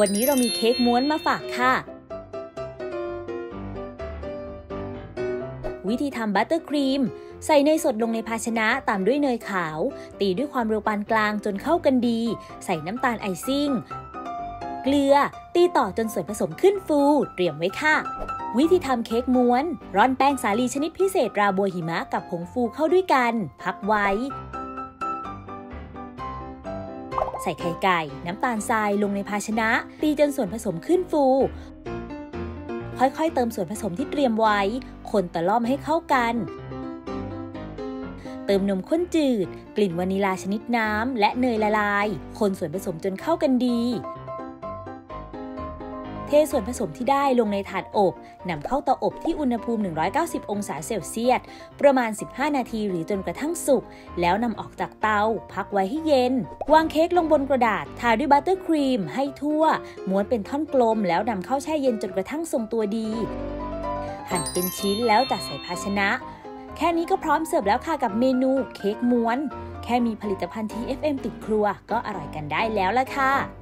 วันนี้เรามีเค้กม้วนมาฝากค่ะวิธีทำบัตเตอร์ครีมใส่เนยสดลงในภาชนะตามด้วยเนยขาวตีด้วยความเร็วปานกลางจนเข้ากันดีใส่น้ำตาลไอซิ่งเกลือตีต่อจนส่วนผสมขึ้นฟูเตรียมไว้ค่ะวิธีทำเค้กม้วนร่อนแป้งสาลีชนิดพิเศษราบัวหิมะกับผงฟูเข้าด้วยกันพักไว้ใส่ไข่ไก่น้ำตาลทรายลงในภาชนะตีจนส่วนผสมขึ้นฟูค่อยๆเติมส่วนผสมที่เตรียมไว้คนตะล่อมให้เข้ากันเติมนมข้นจืดกลิ่นวานิลาชนิดน้ำและเนยละลายคนส่วนผสมจนเข้ากันดีเทส่วนผสมที่ได้ลงในถาดอบนำเข้าเตาอบที่อุณหภูมิ190องศาเซลเซียสประมาณ15นาทีหรือจนกระทั่งสุกแล้วนำออกจากเตาพักไว้ให้เย็นวางเค้กลงบนกระดาษทาด้วยบัตเตอร์ครีมให้ทั่วม้วนเป็นท่อนกลมแล้วนำเข้าแช่เย็นจนกระทั่งทรงตัวดีหั่นเป็นชิ้นแล้วจัดใส่ภาชนะแค่นี้ก็พร้อมเสิร์ฟแล้วค่ะกับเมนูเค้กม้วนแค่มีผลิตภัณฑ์ TFM ติดครัวก็อร่อยกันได้แล้วล่ะค่ะ